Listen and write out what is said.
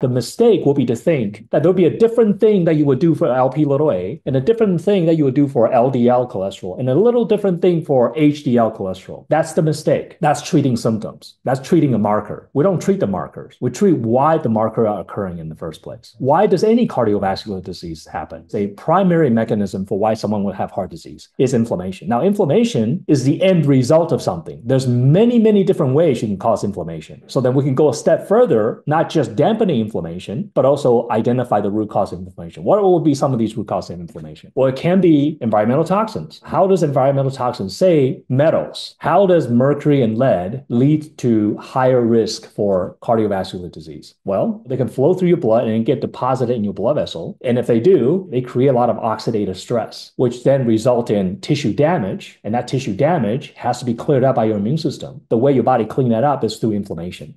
The mistake will be to think that there'll be a different thing that you would do for Lp(a) and a different thing that you would do for LDL cholesterol and a little different thing for HDL cholesterol. That's the mistake. That's treating symptoms. That's treating a marker. We don't treat the markers. We treat why the marker are occurring in the first place. Why does any cardiovascular disease happen? It's a primary mechanism for why someone would have heart disease is inflammation. Now, inflammation is the end result of something. There's many, many different ways you can cause inflammation. So then we can go a step further, not just dampening inflammation, but also identify the root cause of inflammation. What will be some of these root causes of inflammation? Well, it can be environmental toxins. How does environmental toxins, say metals, how does mercury and lead lead to higher risk for cardiovascular disease? Well, they can flow through your blood and get deposited in your blood vessel. And if they do, they create a lot of oxidative stress, which then result in tissue damage. And that tissue damage has to be cleared up by your immune system. The way your body cleans that up is through inflammation.